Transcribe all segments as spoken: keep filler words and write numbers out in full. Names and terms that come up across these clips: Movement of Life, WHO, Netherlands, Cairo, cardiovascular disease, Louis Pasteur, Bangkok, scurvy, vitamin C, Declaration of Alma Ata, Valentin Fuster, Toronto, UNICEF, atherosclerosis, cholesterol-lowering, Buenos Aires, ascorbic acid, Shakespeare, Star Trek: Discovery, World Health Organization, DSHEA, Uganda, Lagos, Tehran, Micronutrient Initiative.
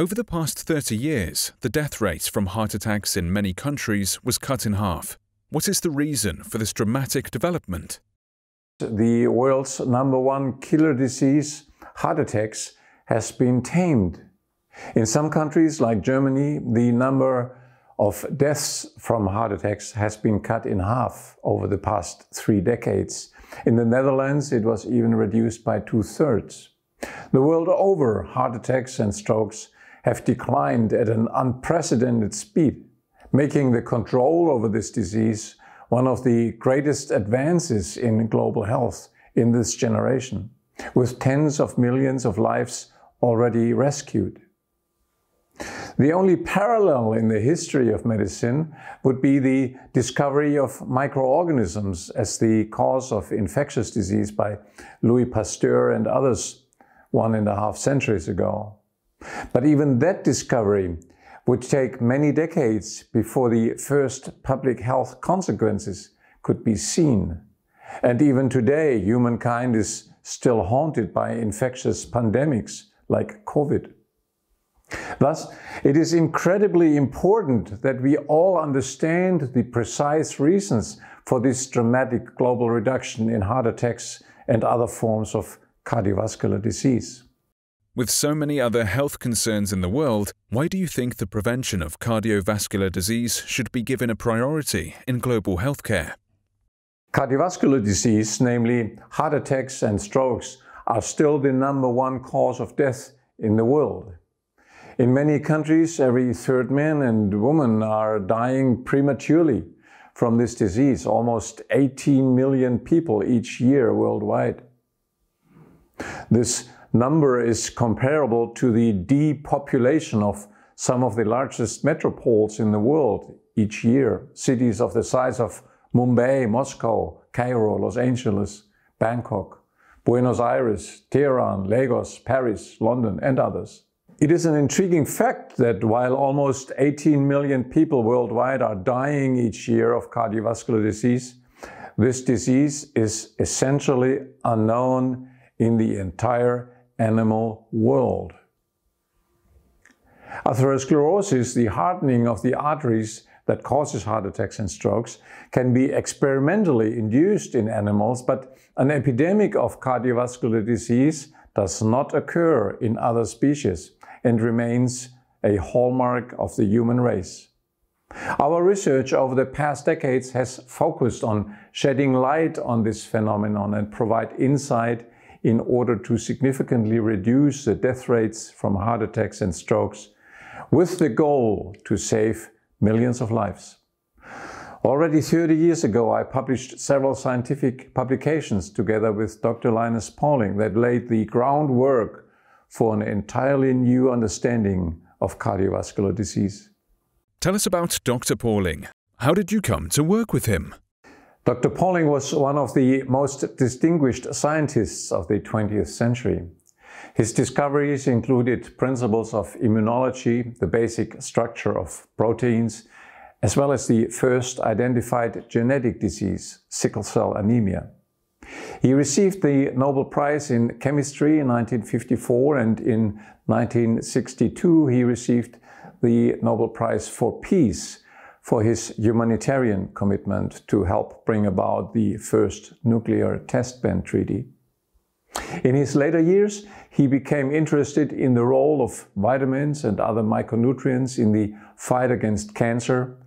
Over the past thirty years, the death rate from heart attacks in many countries was cut in half. What is the reason for this dramatic development? The world's number one killer disease, heart attacks, has been tamed. In some countries, like Germany, the number of deaths from heart attacks has been cut in half over the past three decades. In the Netherlands, it was even reduced by two-thirds. The world over, heart attacks and strokes have declined at an unprecedented speed, making the control over this disease one of the greatest advances in global health in this generation, with tens of millions of lives already rescued. The only parallel in the history of medicine would be the discovery of microorganisms as the cause of infectious disease by Louis Pasteur and others one and a half centuries ago. But even that discovery would take many decades before the first public health consequences could be seen. And even today, humankind is still haunted by infectious pandemics like COVID. Thus, it is incredibly important that we all understand the precise reasons for this dramatic global reduction in heart attacks and other forms of cardiovascular disease. With so many other health concerns in the world, why do you think the prevention of cardiovascular disease should be given a priority in global healthcare? Cardiovascular disease, namely heart attacks and strokes, are still the number one cause of death in the world. In many countries, every third man and woman are dying prematurely from this disease, almost eighteen million people each year worldwide. This number is comparable to the depopulation of some of the largest metropoles in the world each year, cities of the size of Mumbai, Moscow, Cairo, Los Angeles, Bangkok, Buenos Aires, Tehran, Lagos, Paris, London, and others. It is an intriguing fact that while almost eighteen million people worldwide are dying each year of cardiovascular disease, this disease is essentially unknown in the entire animal world. Atherosclerosis, the hardening of the arteries that causes heart attacks and strokes, can be experimentally induced in animals, but an epidemic of cardiovascular disease does not occur in other species and remains a hallmark of the human race. Our research over the past decades has focused on shedding light on this phenomenon and provide insight in order to significantly reduce the death rates from heart attacks and strokes, with the goal to save millions of lives. Already thirty years ago, I published several scientific publications together with Doctor Linus Pauling that laid the groundwork for an entirely new understanding of cardiovascular disease. Tell us about Doctor Pauling. How did you come to work with him? Doctor Pauling was one of the most distinguished scientists of the twentieth century. His discoveries included principles of immunology, the basic structure of proteins, as well as the first identified genetic disease, sickle cell anemia. He received the Nobel Prize in Chemistry in nineteen fifty-four, and in nineteen sixty-two he received the Nobel Prize for Peace for his humanitarian commitment to help bring about the first nuclear test ban treaty. In his later years, he became interested in the role of vitamins and other micronutrients in the fight against cancer,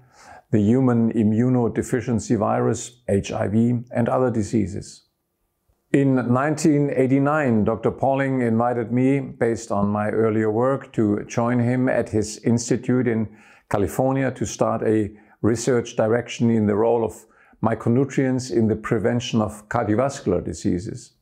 the human immunodeficiency virus, H I V, and other diseases. In nineteen eighty-nine, Doctor Pauling invited me, based on my earlier work, to join him at his institute in California to start a research direction in the role of micronutrients in the prevention of cardiovascular diseases.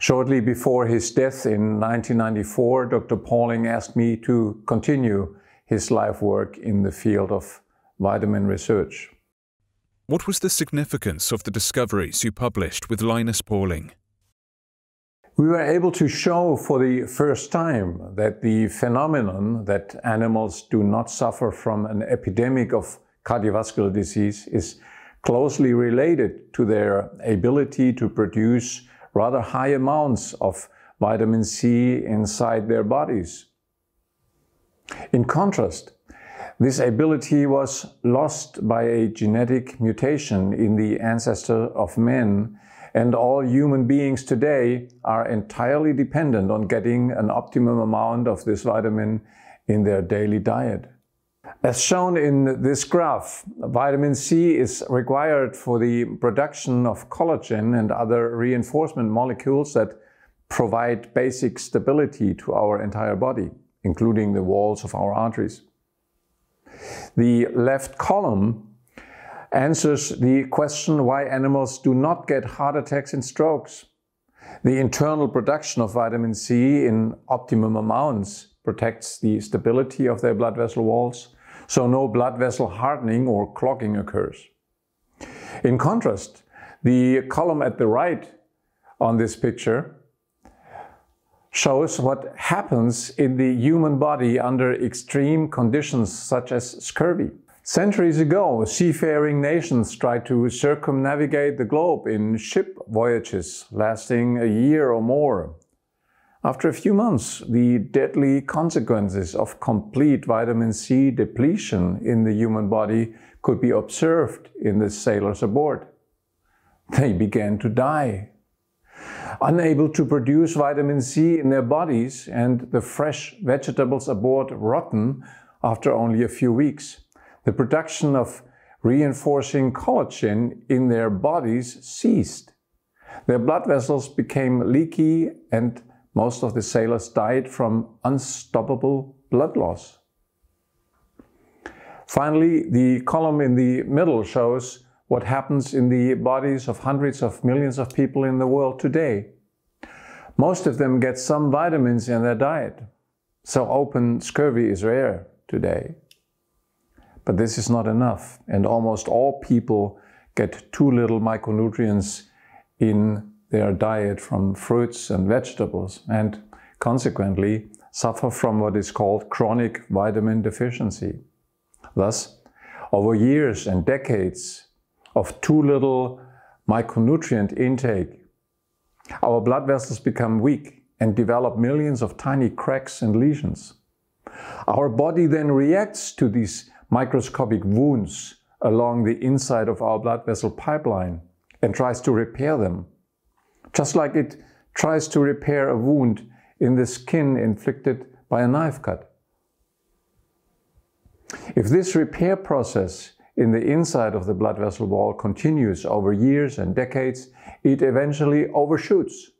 Shortly before his death in nineteen ninety-four, Doctor Pauling asked me to continue his life work in the field of vitamin research. What was the significance of the discoveries you published with Linus Pauling? We were able to show for the first time that the phenomenon that animals do not suffer from an epidemic of cardiovascular disease is closely related to their ability to produce rather high amounts of vitamin C inside their bodies. In contrast, this ability was lost by a genetic mutation in the ancestor of man, and all human beings today are entirely dependent on getting an optimum amount of this vitamin in their daily diet. As shown in this graph, vitamin C is required for the production of collagen and other reinforcement molecules that provide basic stability to our entire body, including the walls of our arteries. The left column answers the question why animals do not get heart attacks and strokes. The internal production of vitamin C in optimum amounts protects the stability of their blood vessel walls, so no blood vessel hardening or clogging occurs. In contrast, the column at the right on this picture shows what happens in the human body under extreme conditions such as scurvy. Centuries ago, seafaring nations tried to circumnavigate the globe in ship voyages lasting a year or more. After a few months, the deadly consequences of complete vitamin C depletion in the human body could be observed in the sailors aboard. They began to die, unable to produce vitamin C in their bodies, and the fresh vegetables aboard rotten after only a few weeks. The production of reinforcing collagen in their bodies ceased. Their blood vessels became leaky, and most of the sailors died from unstoppable blood loss. Finally, the column in the middle shows what happens in the bodies of hundreds of millions of people in the world today. Most of them get some vitamins in their diet, so open scurvy is rare today. But this is not enough, and almost all people get too little micronutrients in their diet from fruits and vegetables, and consequently suffer from what is called chronic vitamin deficiency. Thus, over years and decades of too little micronutrient intake, our blood vessels become weak and develop millions of tiny cracks and lesions. Our body then reacts to these microscopic wounds along the inside of our blood vessel pipeline and tries to repair them, just like it tries to repair a wound in the skin inflicted by a knife cut. If this repair process in the inside of the blood vessel wall continues over years and decades, it eventually overshoots,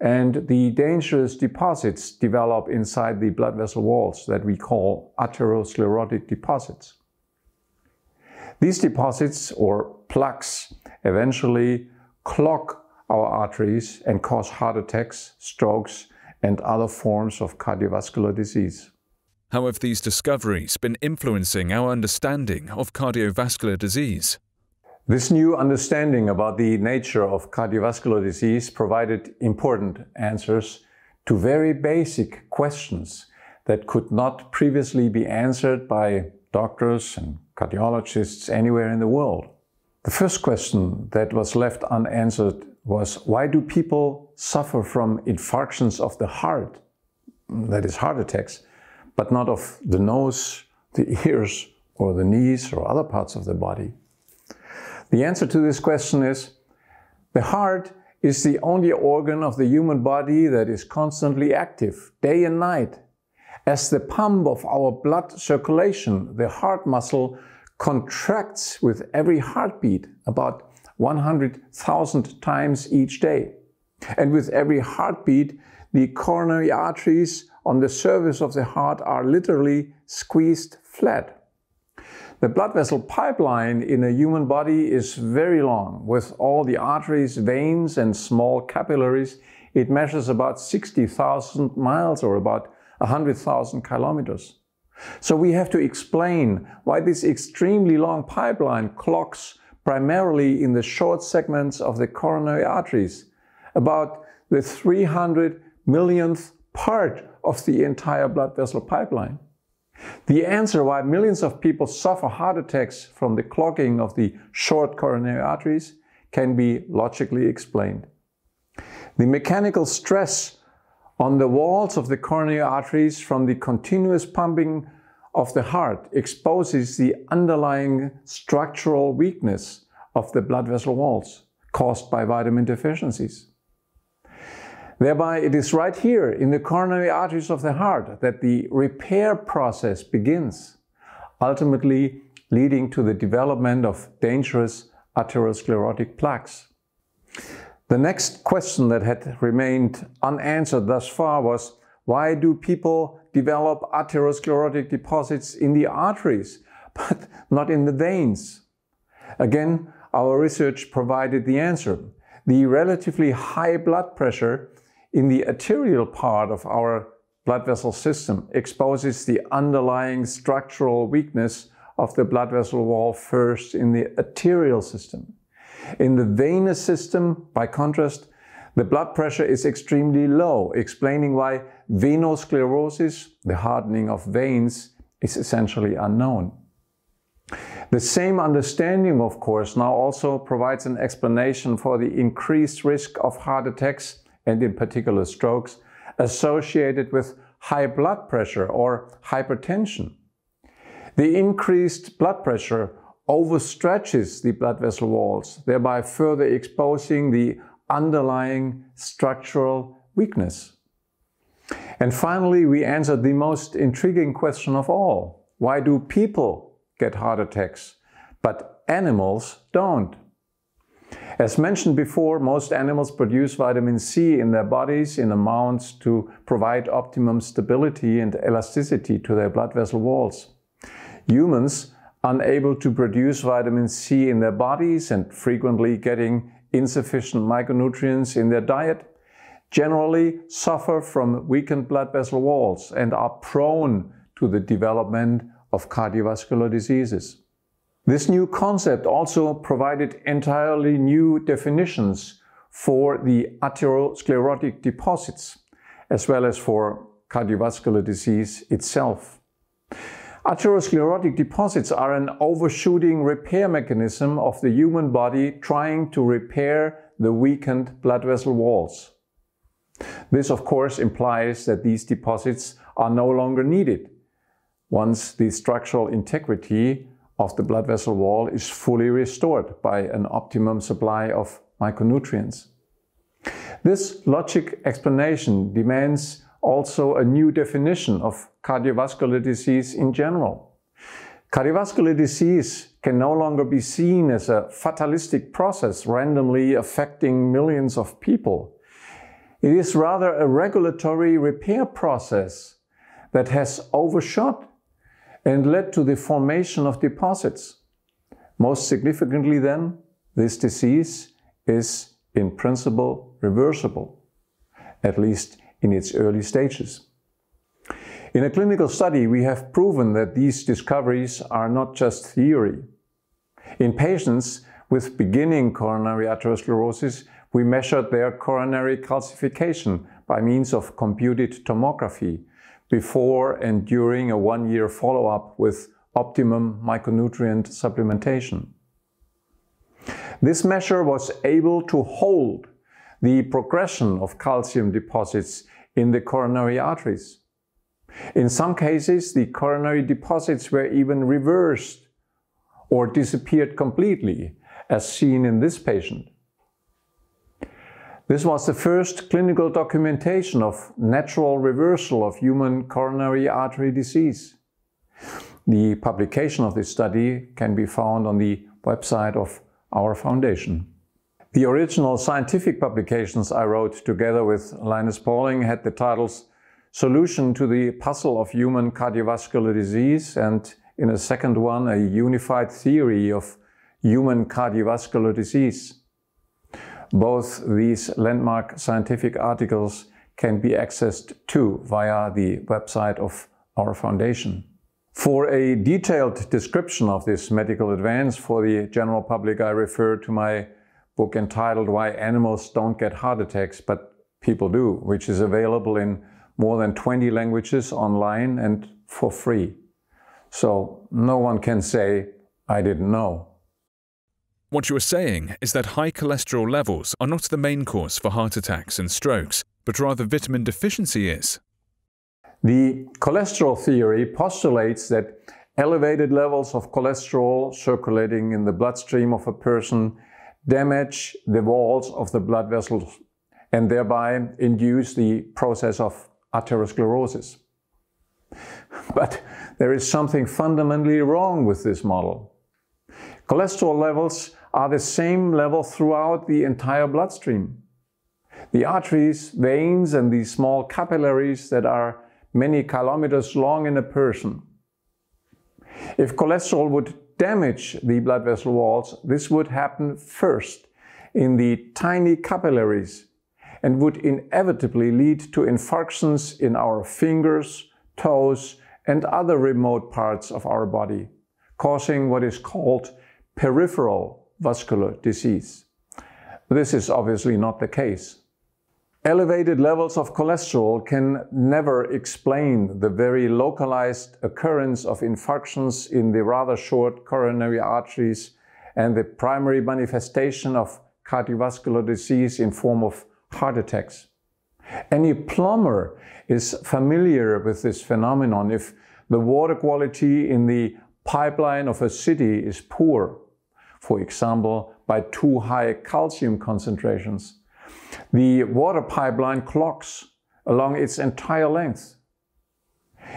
and the dangerous deposits develop inside the blood vessel walls that we call atherosclerotic deposits. These deposits, or plaques, eventually clog our arteries and cause heart attacks, strokes, and other forms of cardiovascular disease. How have these discoveries been influencing our understanding of cardiovascular disease? This new understanding about the nature of cardiovascular disease provided important answers to very basic questions that could not previously be answered by doctors and cardiologists anywhere in the world. The first question that was left unanswered was, why do people suffer from infarctions of the heart, that is, heart attacks, but not of the nose, the ears, or the knees, or other parts of the body? The answer to this question is, the heart is the only organ of the human body that is constantly active, day and night. As the pump of our blood circulation, the heart muscle contracts with every heartbeat about one hundred thousand times each day. And with every heartbeat, the coronary arteries on the surface of the heart are literally squeezed flat. The blood vessel pipeline in a human body is very long, with all the arteries, veins, and small capillaries. It measures about sixty thousand miles, or about one hundred thousand kilometers. So we have to explain why this extremely long pipeline clogs primarily in the short segments of the coronary arteries, about the three hundred millionth part of the entire blood vessel pipeline. The answer why millions of people suffer heart attacks from the clogging of the short coronary arteries can be logically explained. The mechanical stress on the walls of the coronary arteries from the continuous pumping of the heart exposes the underlying structural weakness of the blood vessel walls caused by vitamin deficiencies. Thereby, it is right here in the coronary arteries of the heart that the repair process begins, ultimately leading to the development of dangerous atherosclerotic plaques. The next question that had remained unanswered thus far was, why do people develop atherosclerotic deposits in the arteries, but not in the veins? Again, our research provided the answer. The relatively high blood pressure in the arterial part of our blood vessel system exposes the underlying structural weakness of the blood vessel wall first in the arterial system. In the venous system, by contrast, the blood pressure is extremely low, explaining why venosclerosis, the hardening of veins, is essentially unknown. The same understanding, of course, now also provides an explanation for the increased risk of heart attacks, and in particular strokes, associated with high blood pressure or hypertension. The increased blood pressure overstretches the blood vessel walls, thereby further exposing the underlying structural weakness. And finally, we answered the most intriguing question of all. Why do people get heart attacks, but animals don't? As mentioned before, most animals produce vitamin C in their bodies in amounts to provide optimum stability and elasticity to their blood vessel walls. Humans, unable to produce vitamin C in their bodies and frequently getting insufficient micronutrients in their diet, generally suffer from weakened blood vessel walls and are prone to the development of cardiovascular diseases. This new concept also provided entirely new definitions for the atherosclerotic deposits, as well as for cardiovascular disease itself. Atherosclerotic deposits are an overshooting repair mechanism of the human body trying to repair the weakened blood vessel walls. This, of course, implies that these deposits are no longer needed once the structural integrity of the blood vessel wall is fully restored by an optimum supply of micronutrients. This logic explanation demands also a new definition of cardiovascular disease in general. Cardiovascular disease can no longer be seen as a fatalistic process randomly affecting millions of people. It is rather a regulatory repair process that has overshot and led to the formation of deposits. Most significantly then, this disease is in principle reversible, at least in its early stages. In a clinical study, we have proven that these discoveries are not just theory. In patients with beginning coronary atherosclerosis, we measured their coronary calcification by means of computed tomography before and during a one-year follow-up with optimum micronutrient supplementation. This measure was able to hold the progression of calcium deposits in the coronary arteries. In some cases, the coronary deposits were even reversed or disappeared completely, as seen in this patient. This was the first clinical documentation of natural reversal of human coronary artery disease. The publication of this study can be found on the website of our foundation. The original scientific publications I wrote together with Linus Pauling had the titles Solution to the Puzzle of Human Cardiovascular Disease and, in a second one, A Unified Theory of Human Cardiovascular Disease. Both these landmark scientific articles can be accessed too via the website of our foundation. For a detailed description of this medical advance for the general public, I refer to my book entitled Why Animals Don't Get Heart Attacks, But People Do, which is available in more than twenty languages online and for free. So no one can say, I didn't know. What you are saying is that high cholesterol levels are not the main cause for heart attacks and strokes, but rather vitamin deficiency is. The cholesterol theory postulates that elevated levels of cholesterol circulating in the bloodstream of a person damage the walls of the blood vessels and thereby induce the process of atherosclerosis. But there is something fundamentally wrong with this model. Cholesterol levels are the same level throughout the entire bloodstream. The arteries, veins, and the small capillaries that are many kilometers long in a person. If cholesterol would damage the blood vessel walls, this would happen first in the tiny capillaries and would inevitably lead to infarctions in our fingers, toes, and other remote parts of our body, causing what is called peripheral vascular disease. This is obviously not the case. Elevated levels of cholesterol can never explain the very localized occurrence of infarctions in the rather short coronary arteries and the primary manifestation of cardiovascular disease in form of heart attacks. Any plumber is familiar with this phenomenon. If the water quality in the pipeline of a city is poor, for example, by too high calcium concentrations, the water pipeline clogs along its entire length.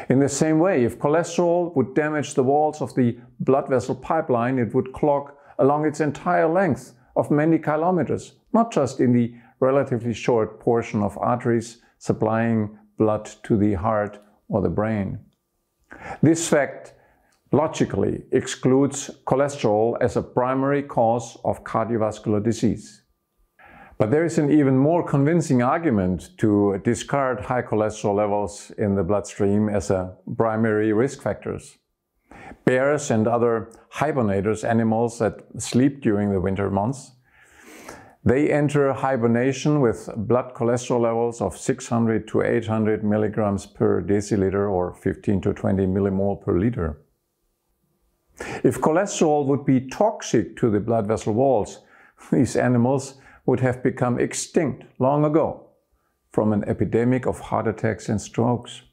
In the same way, if cholesterol would damage the walls of the blood vessel pipeline, it would clog along its entire length of many kilometers, not just in the relatively short portion of arteries supplying blood to the heart or the brain. This fact logically excludes cholesterol as a primary cause of cardiovascular disease. But there is an even more convincing argument to discard high cholesterol levels in the bloodstream as a primary risk factors. Bears and other hibernators, animals that sleep during the winter months, they enter hibernation with blood cholesterol levels of six hundred to eight hundred milligrams per deciliter or fifteen to twenty millimole per liter. If cholesterol would be toxic to the blood vessel walls, these animals would have become extinct long ago from an epidemic of heart attacks and strokes.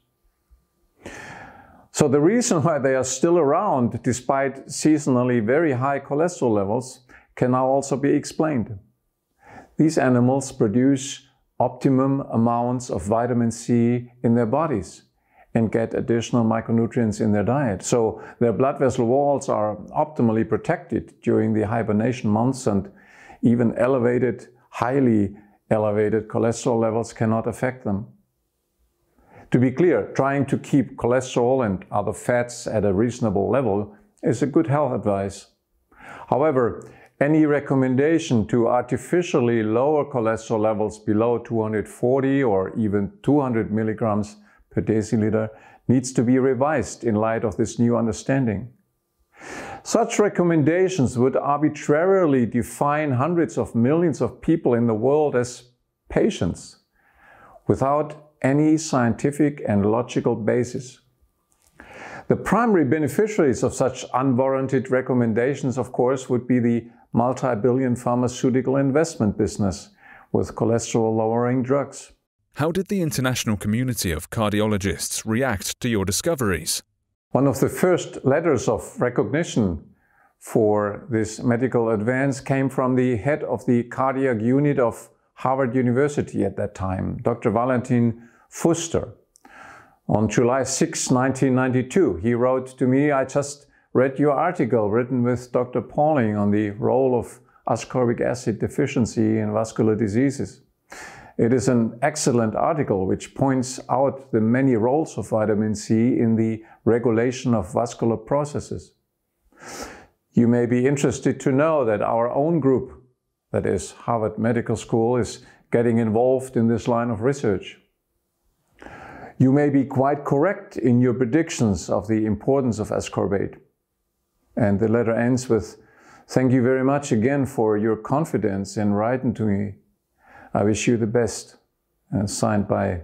So the reason why they are still around despite seasonally very high cholesterol levels can now also be explained. These animals produce optimum amounts of vitamin C in their bodies and get additional micronutrients in their diet. So their blood vessel walls are optimally protected during the hibernation months, and even elevated, highly elevated cholesterol levels cannot affect them. To be clear, trying to keep cholesterol and other fats at a reasonable level is a good health advice. However, any recommendation to artificially lower cholesterol levels below two hundred forty or even two hundred milligrams per deciliter needs to be revised in light of this new understanding. Such recommendations would arbitrarily define hundreds of millions of people in the world as patients without any scientific and logical basis. The primary beneficiaries of such unwarranted recommendations, of course, would be the multi-billion pharmaceutical investment business with cholesterol-lowering drugs. How did the international community of cardiologists react to your discoveries? One of the first letters of recognition for this medical advance came from the head of the cardiac unit of Harvard University at that time, Doctor Valentin Fuster. On July sixth, nineteen ninety-two, he wrote to me, "I just read your article written with Doctor Pauling on the role of ascorbic acid deficiency in vascular diseases. It is an excellent article which points out the many roles of vitamin C in the regulation of vascular processes. You may be interested to know that our own group, that is Harvard Medical School, is getting involved in this line of research. You may be quite correct in your predictions of the importance of ascorbate." And the letter ends with, "Thank you very much again for your confidence in writing to me. I wish you the best." And signed by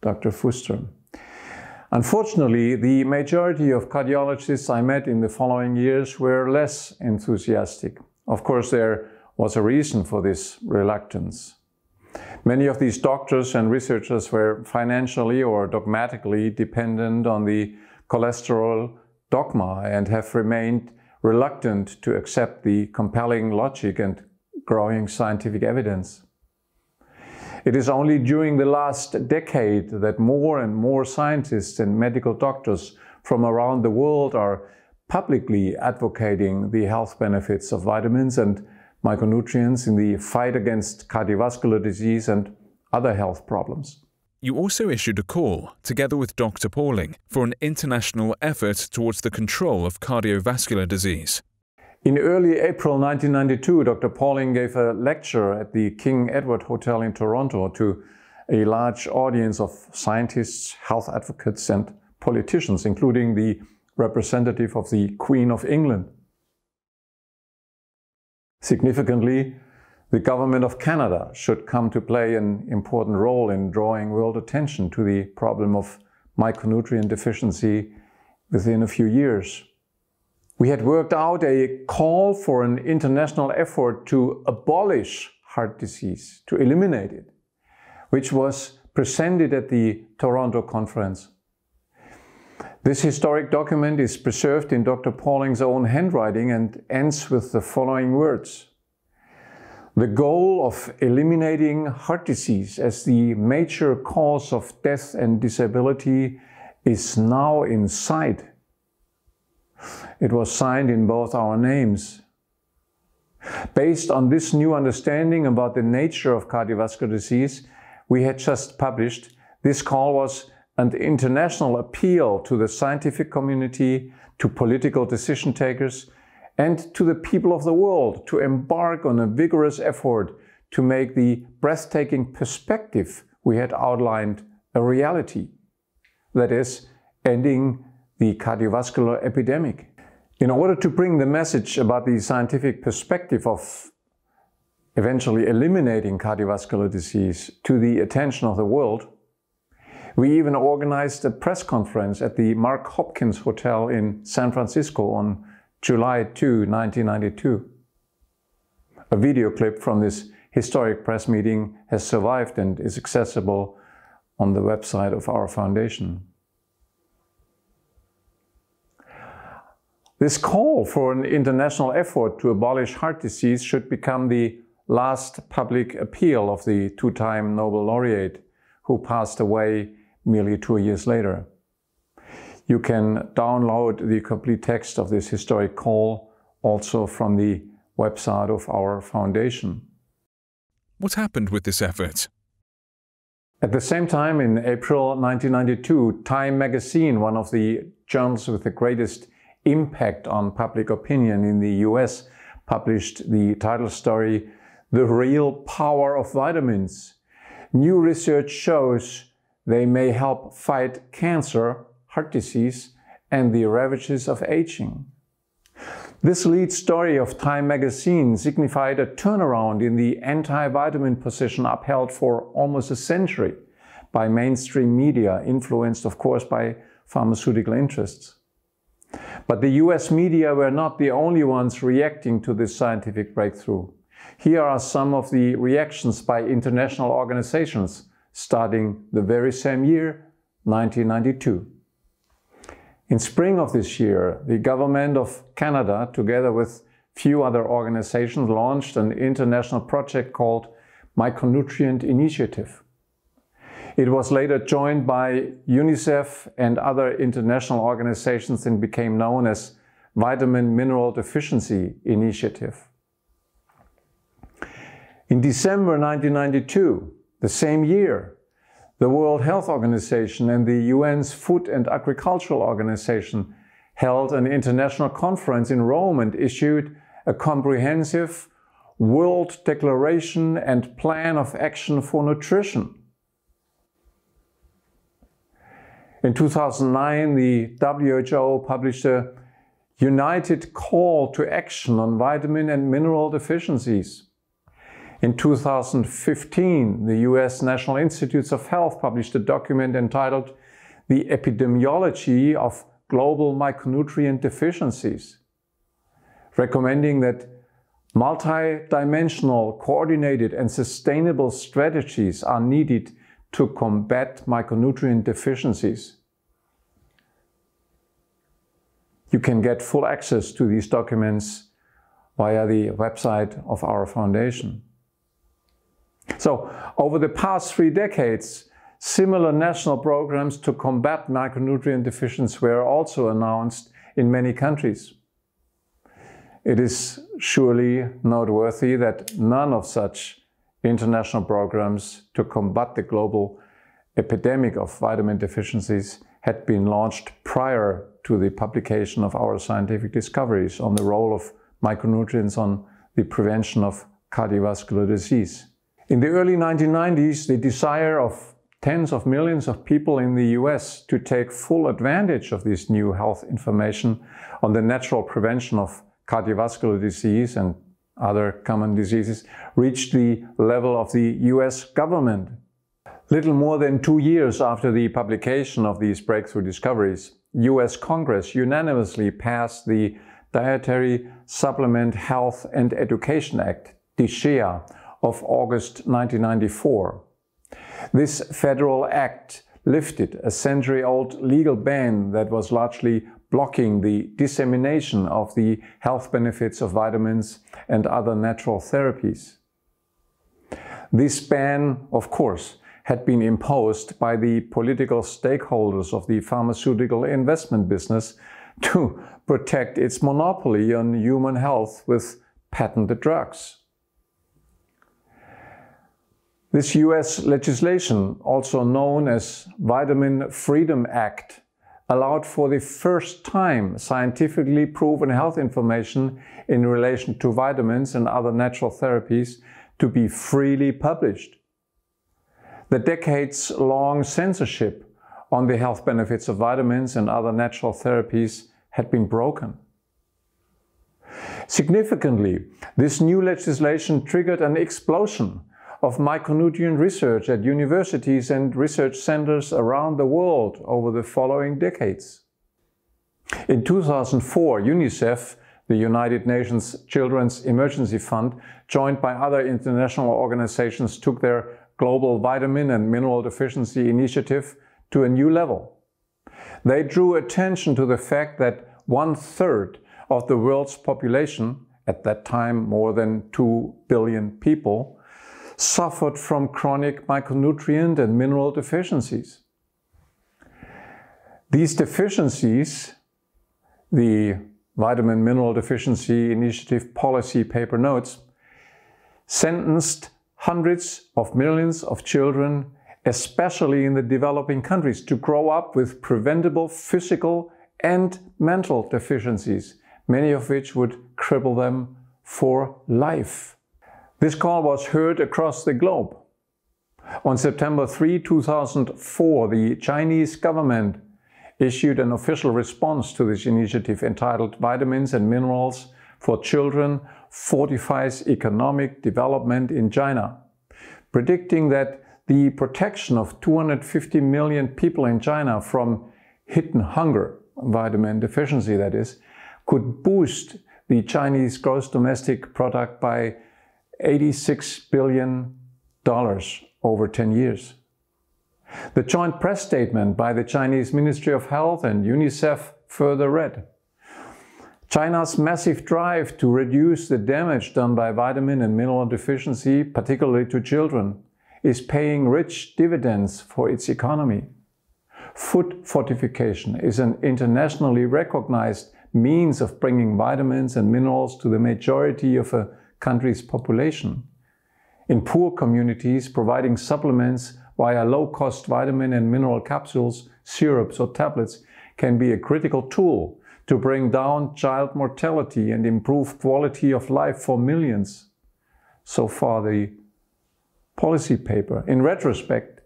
Doctor Fuster. Unfortunately, the majority of cardiologists I met in the following years were less enthusiastic. Of course, there was a reason for this reluctance. Many of these doctors and researchers were financially or dogmatically dependent on the cholesterol dogma and have remained reluctant to accept the compelling logic and growing scientific evidence. It is only during the last decade that more and more scientists and medical doctors from around the world are publicly advocating the health benefits of vitamins and micronutrients in the fight against cardiovascular disease and other health problems. You also issued a call, together with Doctor Pauling, for an international effort towards the control of cardiovascular disease. In early April nineteen ninety-two, Doctor Pauling gave a lecture at the King Edward Hotel in Toronto to a large audience of scientists, health advocates and politicians, including the representative of the Queen of England. Significantly, the government of Canada should come to play an important role in drawing world attention to the problem of micronutrient deficiency within a few years. We had worked out a call for an international effort to abolish heart disease, to eliminate it, which was presented at the Toronto conference. This historic document is preserved in Doctor Pauling's own handwriting and ends with the following words. The goal of eliminating heart disease as the major cause of death and disability is now in sight. It was signed in both our names. Based on this new understanding about the nature of cardiovascular disease we had just published, this call was an international appeal to the scientific community, to political decision takers, and to the people of the world to embark on a vigorous effort to make the breathtaking perspective we had outlined a reality. That is, ending the cardiovascular epidemic. In order to bring the message about the scientific perspective of eventually eliminating cardiovascular disease to the attention of the world, we even organized a press conference at the Mark Hopkins Hotel in San Francisco on July second, nineteen ninety-two. A video clip from this historic press meeting has survived and is accessible on the website of our foundation. This call for an international effort to abolish heart disease should become the last public appeal of the two-time Nobel laureate who passed away merely two years later. You can download the complete text of this historic call also from the website of our foundation. What happened with this effort? At the same time, in April nineteen ninety-two, Time magazine, one of the journals with the greatest impact on public opinion in the U S, published the title story, "The Real Power of Vitamins. New research shows they may help fight cancer, heart disease and the ravages of aging." This lead story of Time magazine signified a turnaround in the anti-vitamin position upheld for almost a century by mainstream media, influenced of course by pharmaceutical interests. But the U S media were not the only ones reacting to this scientific breakthrough. Here are some of the reactions by international organizations starting the very same year, nineteen ninety-two. In spring of this year, the government of Canada, together with few other organizations, launched an international project called Micronutrient Initiative. It was later joined by UNICEF and other international organizations and became known as Vitamin Mineral Deficiency Initiative. In December nineteen ninety-two, the same year, the World Health Organization and the U N's Food and Agricultural Organization held an international conference in Rome and issued a comprehensive World Declaration and Plan of Action for Nutrition. In two thousand nine, the W H O published a United Call to Action on Vitamin and Mineral Deficiencies. In two thousand fifteen, the U S National Institutes of Health published a document entitled The Epidemiology of Global Micronutrient Deficiencies, recommending that Multi-dimensional, coordinated and sustainable strategies are needed to combat micronutrient deficiencies. You can get full access to these documents via the website of our foundation. So, over the past three decades, similar national programs to combat micronutrient deficiency were also announced in many countries. It is surely noteworthy that none of such international programs to combat the global epidemic of vitamin deficiencies had been launched prior to the publication of our scientific discoveries on the role of micronutrients on the prevention of cardiovascular disease. In the early nineteen nineties, the desire of tens of millions of people in the U S to take full advantage of this new health information on the natural prevention of cardiovascular disease and other common diseases reached the level of the U S government. Little more than two years after the publication of these breakthrough discoveries, U S Congress unanimously passed the Dietary Supplement Health and Education Act, D S H E A, of August nineteen ninety-four. This federal act lifted a century-old legal ban that was largely blocking the dissemination of the health benefits of vitamins and other natural therapies. This ban, of course, had been imposed by the political stakeholders of the pharmaceutical investment business to protect its monopoly on human health with patented drugs. This U S legislation, also known as Vitamin Freedom Act, allowed for the first time scientifically proven health information in relation to vitamins and other natural therapies to be freely published. The decades-long censorship on the health benefits of vitamins and other natural therapies had been broken. Significantly, this new legislation triggered an explosion of micronutrient research at universities and research centers around the world over the following decades. In two thousand four, UNICEF, the United Nations Children's Emergency Fund, joined by other international organizations, took their Global Vitamin and Mineral Deficiency Initiative to a new level. They drew attention to the fact that one-third of the world's population, at that time more than two billion people, suffered from chronic micronutrient and mineral deficiencies. These deficiencies, the Vitamin Mineral Deficiency Initiative policy paper notes, sentenced hundreds of millions of children, especially in the developing countries, to grow up with preventable physical and mental deficiencies, many of which would cripple them for life. This call was heard across the globe. On September three, two thousand four, the Chinese government issued an official response to this initiative entitled Vitamins and Minerals for Children Fortifies Economic Development in China, predicting that the protection of two hundred fifty million people in China from hidden hunger, vitamin deficiency that is, could boost the Chinese gross domestic product by eighty-six billion dollars over ten years. The joint press statement by the Chinese Ministry of Health and UNICEF further read, China's massive drive to reduce the damage done by vitamin and mineral deficiency, particularly to children, is paying rich dividends for its economy. Food fortification is an internationally recognized means of bringing vitamins and minerals to the majority of a country's population. In poor communities, providing supplements via low-cost vitamin and mineral capsules, syrups or tablets can be a critical tool to bring down child mortality and improve quality of life for millions. So far the policy paper. In retrospect,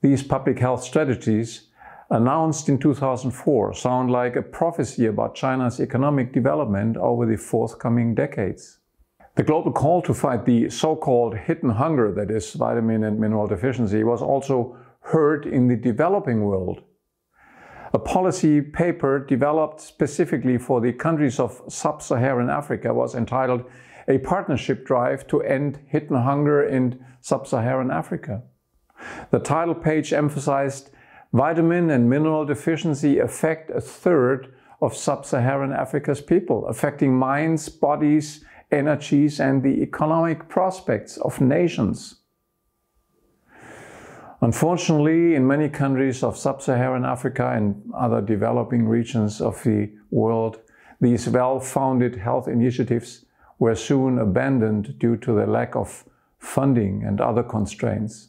these public health strategies announced in two thousand four sound like a prophecy about China's economic development over the forthcoming decades. The global call to fight the so-called hidden hunger, that is, vitamin and mineral deficiency, was also heard in the developing world. A policy paper developed specifically for the countries of sub-Saharan Africa was entitled a partnership drive to end hidden hunger in sub-Saharan Africa. The title page emphasized vitamin and mineral deficiency affect a third of sub-Saharan Africa's people, affecting minds, bodies, energies, and the economic prospects of nations. Unfortunately, in many countries of sub-Saharan Africa and other developing regions of the world, these well-founded health initiatives were soon abandoned due to the lack of funding and other constraints.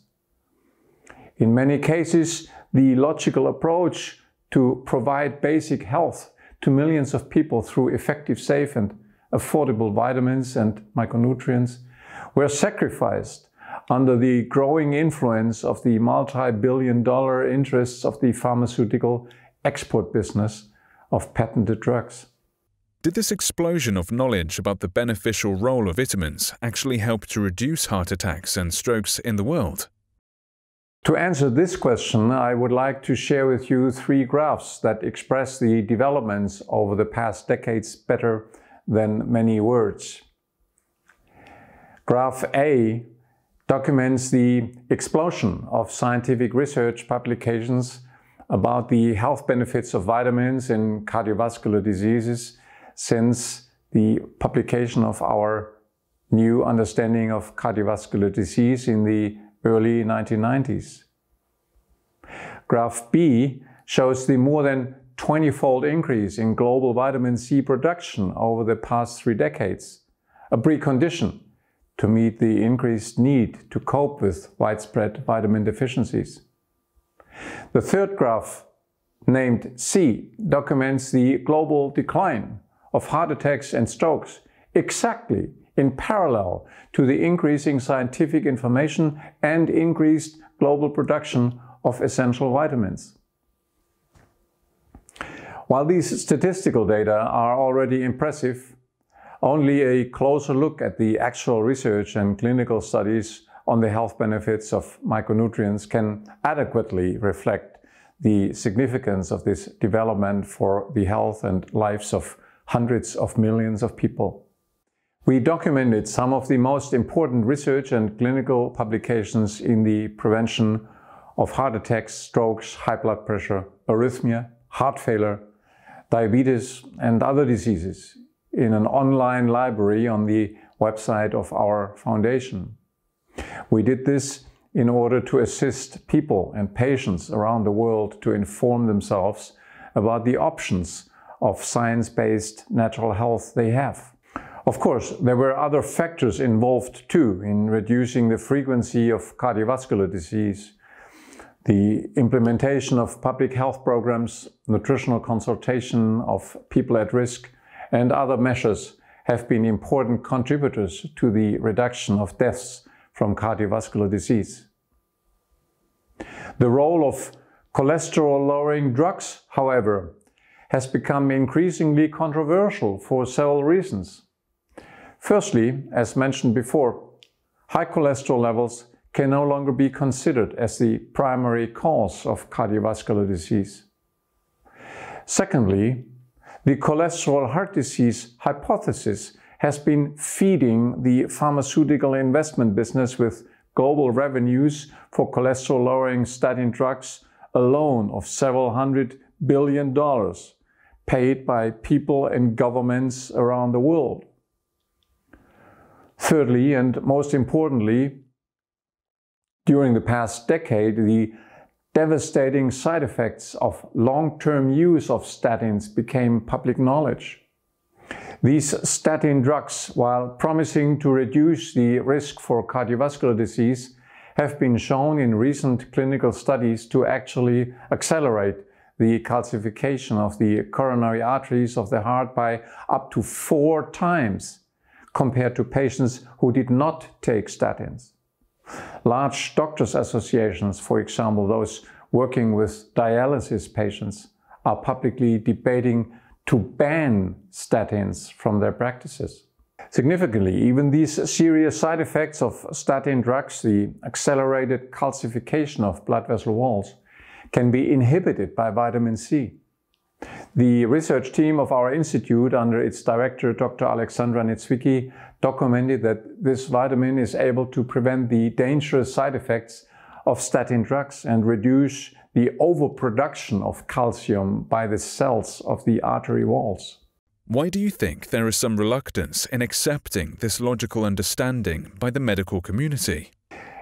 In many cases, the logical approach to provide basic health to millions of people through effective, safe, and affordable vitamins and micronutrients were sacrificed under the growing influence of the multi-billion dollar interests of the pharmaceutical export business of patented drugs. Did this explosion of knowledge about the beneficial role of vitamins actually help to reduce heart attacks and strokes in the world? To answer this question, I would like to share with you three graphs that express the developments over the past decades better than many words. Graph A documents the explosion of scientific research publications about the health benefits of vitamins in cardiovascular diseases since the publication of our new understanding of cardiovascular disease in the early nineteen nineties. Graph B shows the more than twenty-fold increase in global vitamin C production over the past three decades, a precondition to meet the increased need to cope with widespread vitamin deficiencies. The third graph, named C, documents the global decline of heart attacks and strokes exactly in parallel to the increasing scientific information and increased global production of essential vitamins. While these statistical data are already impressive, only a closer look at the actual research and clinical studies on the health benefits of micronutrients can adequately reflect the significance of this development for the health and lives of hundreds of millions of people. We documented some of the most important research and clinical publications in the prevention of heart attacks, strokes, high blood pressure, arrhythmia, heart failure, diabetes, and other diseases in an online library on the website of our foundation. We did this in order to assist people and patients around the world to inform themselves about the options of science-based natural health they have. Of course, there were other factors involved too in reducing the frequency of cardiovascular disease. The implementation of public health programs, nutritional consultation of people at risk, and other measures have been important contributors to the reduction of deaths from cardiovascular disease. The role of cholesterol-lowering drugs, however, has become increasingly controversial for several reasons. Firstly, as mentioned before, high cholesterol levels can no longer be considered as the primary cause of cardiovascular disease. Secondly, the cholesterol heart disease hypothesis has been feeding the pharmaceutical investment business with global revenues for cholesterol-lowering statin drugs alone of several hundred billion dollars paid by people and governments around the world. Thirdly, and most importantly, during the past decade, the devastating side effects of long-term use of statins became public knowledge. These statin drugs, while promising to reduce the risk for cardiovascular disease, have been shown in recent clinical studies to actually accelerate the calcification of the coronary arteries of the heart by up to four times compared to patients who did not take statins. Large doctors' associations, for example, those working with dialysis patients, are publicly debating to ban statins from their practices. Significantly, even these serious side effects of statin drugs, the accelerated calcification of blood vessel walls, can be inhibited by vitamin C. The research team of our institute, under its director, Doctor Alexandra Nitzvicki, documented that this vitamin is able to prevent the dangerous side effects of statin drugs and reduce the overproduction of calcium by the cells of the artery walls. Why do you think there is some reluctance in accepting this logical understanding by the medical community?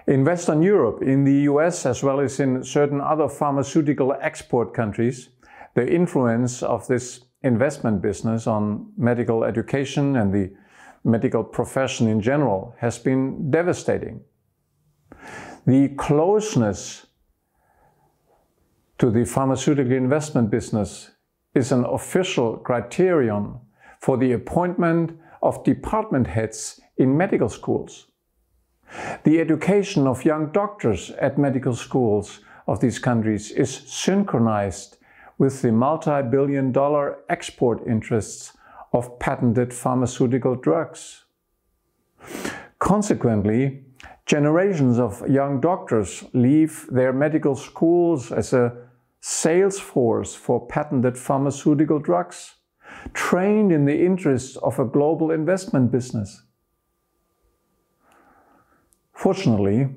In Western Europe, in the U S, as well as in certain other pharmaceutical export countries, the influence of this investment business on medical education and the medical profession in general has been devastating. The closeness to the pharmaceutical investment business is an official criterion for the appointment of department heads in medical schools. The education of young doctors at medical schools of these countries is synchronized with the multi-billion dollar export interests of patented pharmaceutical drugs. Consequently, generations of young doctors leave their medical schools as a sales force for patented pharmaceutical drugs, trained in the interests of a global investment business. Fortunately,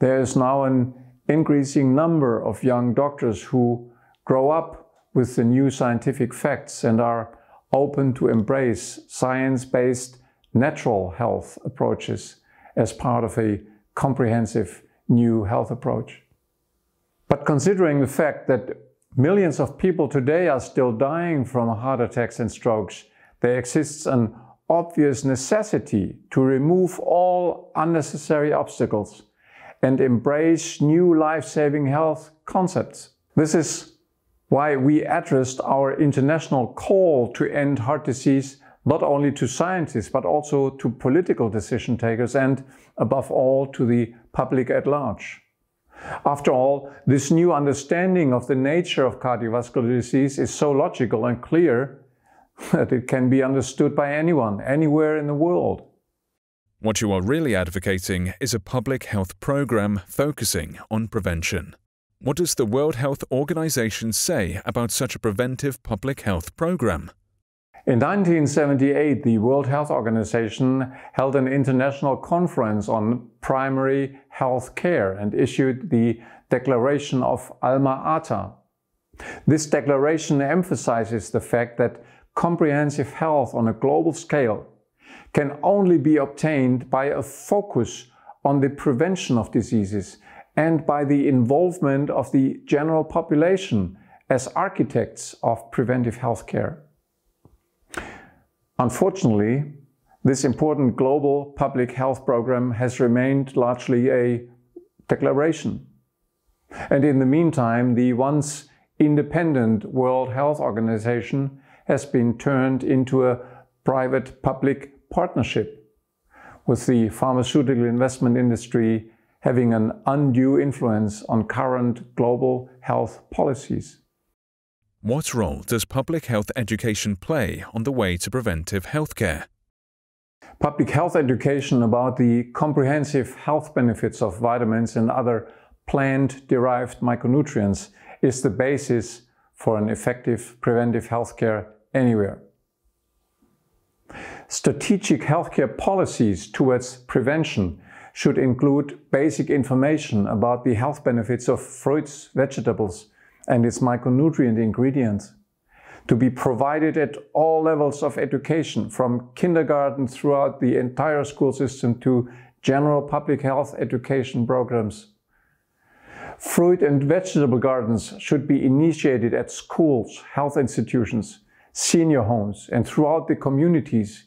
there is now an increasing number of young doctors who grow up with the new scientific facts and are open to embrace science-based natural health approaches as part of a comprehensive new health approach. But considering the fact that millions of people today are still dying from heart attacks and strokes, there exists an obvious necessity to remove all unnecessary obstacles and embrace new life-saving health concepts. This is why we addressed our international call to end heart disease not only to scientists but also to political decision takers and, above all, to the public at large. After all, this new understanding of the nature of cardiovascular disease is so logical and clear that it can be understood by anyone, anywhere in the world. What you are really advocating is a public health program focusing on prevention. What does the World Health Organization say about such a preventive public health program? In nineteen seventy-eight, the World Health Organization held an international conference on primary health care and issued the Declaration of Alma Ata. This declaration emphasizes the fact that comprehensive health on a global scale can only be obtained by a focus on the prevention of diseases and by the involvement of the general population as architects of preventive healthcare. Unfortunately, this important global public health program has remained largely a declaration. And in the meantime, the once independent World Health Organization has been turned into a private-public partnership, with the pharmaceutical investment industry having an undue influence on current global health policies. What role does public health education play on the way to preventive healthcare? Public health education about the comprehensive health benefits of vitamins and other plant-derived micronutrients is the basis for an effective preventive healthcare anywhere. Strategic healthcare policies towards prevention should include basic information about the health benefits of fruits, vegetables, and its micronutrient ingredients, to be provided at all levels of education, from kindergarten throughout the entire school system to general public health education programs. Fruit and vegetable gardens should be initiated at schools, health institutions, senior homes, and throughout the communities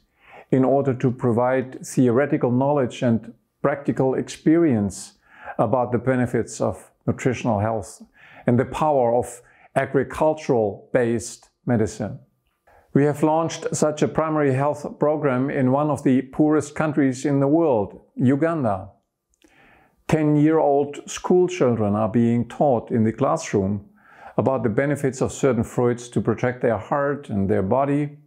in order to provide theoretical knowledge and practical experience about the benefits of nutritional health and the power of agricultural-based medicine. We have launched such a primary health program in one of the poorest countries in the world, Uganda. ten-year-old school children are being taught in the classroom about the benefits of certain fruits to protect their heart and their body.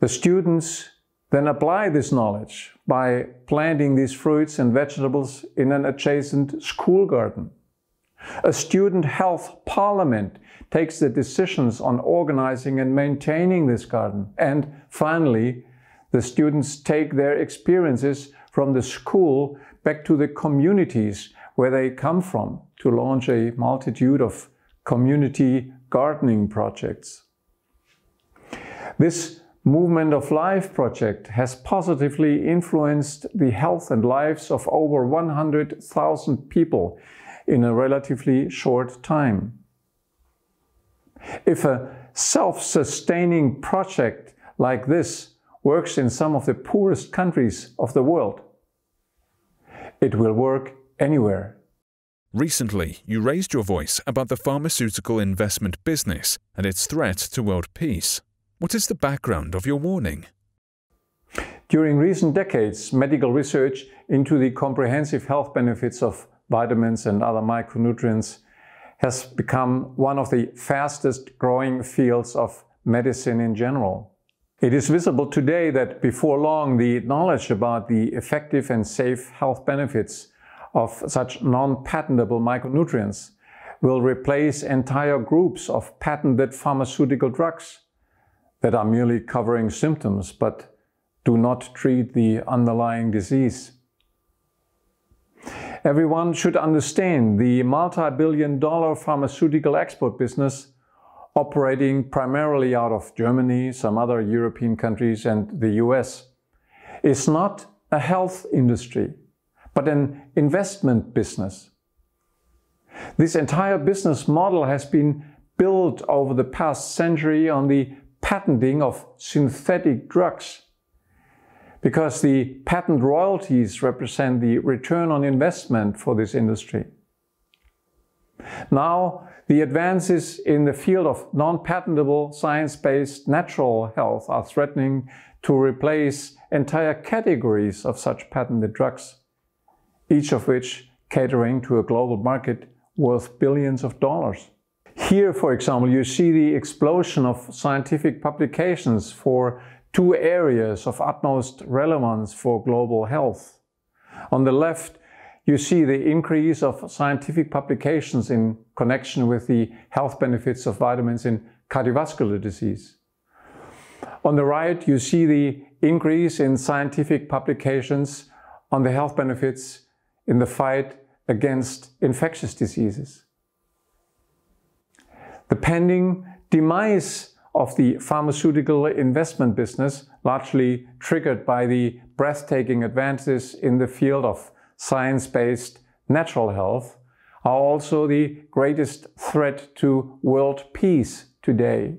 The students then apply this knowledge by planting these fruits and vegetables in an adjacent school garden. A student health parliament takes the decisions on organizing and maintaining this garden. And finally, the students take their experiences from the school back to the communities where they come from to launch a multitude of community gardening projects. This Movement of Life project has positively influenced the health and lives of over one hundred thousand people in a relatively short time. If a self-sustaining project like this works in some of the poorest countries of the world, it will work anywhere. Recently, you raised your voice about the pharmaceutical investment business and its threat to world peace. What is the background of your warning? During recent decades, medical research into the comprehensive health benefits of vitamins and other micronutrients has become one of the fastest growing fields of medicine in general. It is visible today that before long the knowledge about the effective and safe health benefits of such non-patentable micronutrients will replace entire groups of patented pharmaceutical drugs that are merely covering symptoms but do not treat the underlying disease. Everyone should understand the multi-billion dollar pharmaceutical export business operating primarily out of Germany, some other European countries and the U S, is not a health industry, but an investment business. This entire business model has been built over the past century on the patenting of synthetic drugs, because the patent royalties represent the return on investment for this industry. Now, the advances in the field of non-patentable, science-based natural health are threatening to replace entire categories of such patented drugs, each of which catering to a global market worth billions of dollars. Here, for example, you see the explosion of scientific publications for two areas of utmost relevance for global health. On the left, you see the increase of scientific publications in connection with the health benefits of vitamins in cardiovascular disease. On the right, you see the increase in scientific publications on the health benefits in the fight against infectious diseases. The pending demise of the pharmaceutical investment business, largely triggered by the breathtaking advances in the field of science-based natural health, are also the greatest threat to world peace today.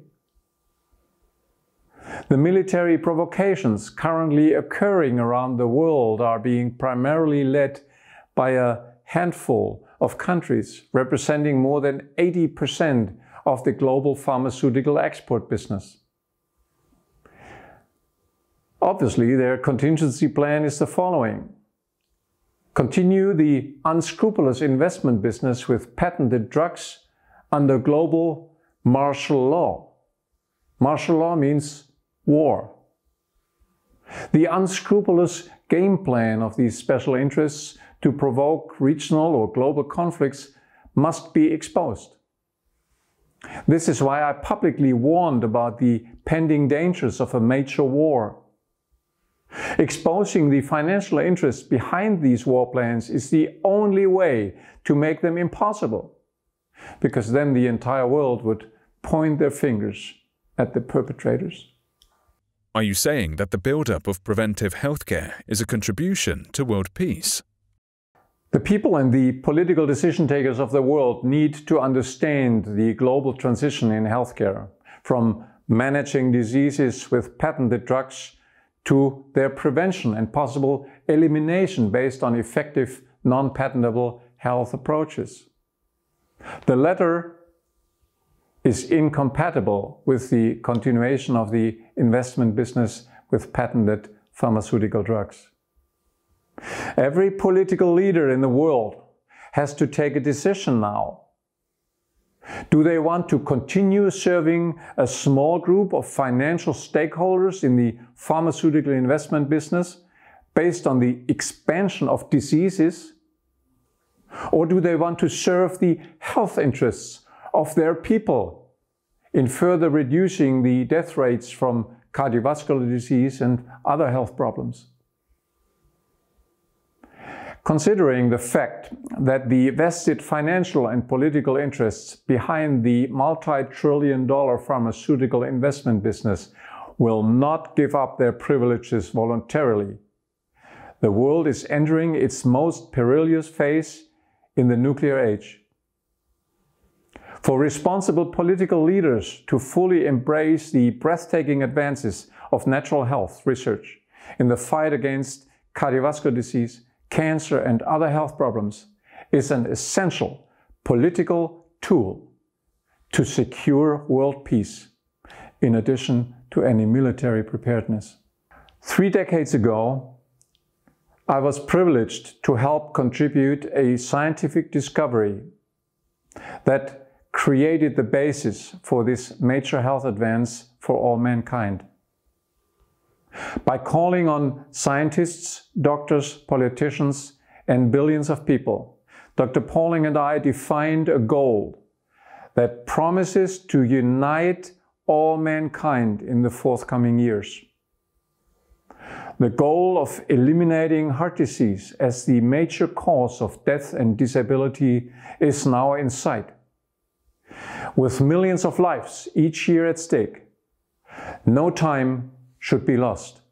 The military provocations currently occurring around the world are being primarily led by a handful of countries representing more than eighty percent of the global pharmaceutical export business. Obviously, their contingency plan is the following: continue the unscrupulous investment business with patented drugs under global martial law. Martial law means war. The unscrupulous game plan of these special interests to provoke regional or global conflicts must be exposed. This is why I publicly warned about the pending dangers of a major war. Exposing the financial interests behind these war plans is the only way to make them impossible, because then the entire world would point their fingers at the perpetrators. Are you saying that the build-up of preventive healthcare is a contribution to world peace? The people and the political decision-takers of the world need to understand the global transition in healthcare, from managing diseases with patented drugs to their prevention and possible elimination based on effective, non-patentable health approaches. The latter is incompatible with the continuation of the investment business with patented pharmaceutical drugs. Every political leader in the world has to take a decision now. Do they want to continue serving a small group of financial stakeholders in the pharmaceutical investment business based on the expansion of diseases? Or do they want to serve the health interests of their people in further reducing the death rates from cardiovascular disease and other health problems? Considering the fact that the vested financial and political interests behind the multi-trillion dollar pharmaceutical investment business will not give up their privileges voluntarily, the world is entering its most perilous phase in the nuclear age. For responsible political leaders to fully embrace the breathtaking advances of natural health research in the fight against cardiovascular disease, cancer and other health problems is an essential political tool to secure world peace, in addition to any military preparedness. Three decades ago, I was privileged to help contribute a scientific discovery that created the basis for this major health advance for all mankind. By calling on scientists, doctors, politicians, and billions of people, Doctor Pauling and I defined a goal that promises to unite all mankind in the forthcoming years. The goal of eliminating heart disease as the major cause of death and disability is now in sight. With millions of lives each year at stake, no time should be lost.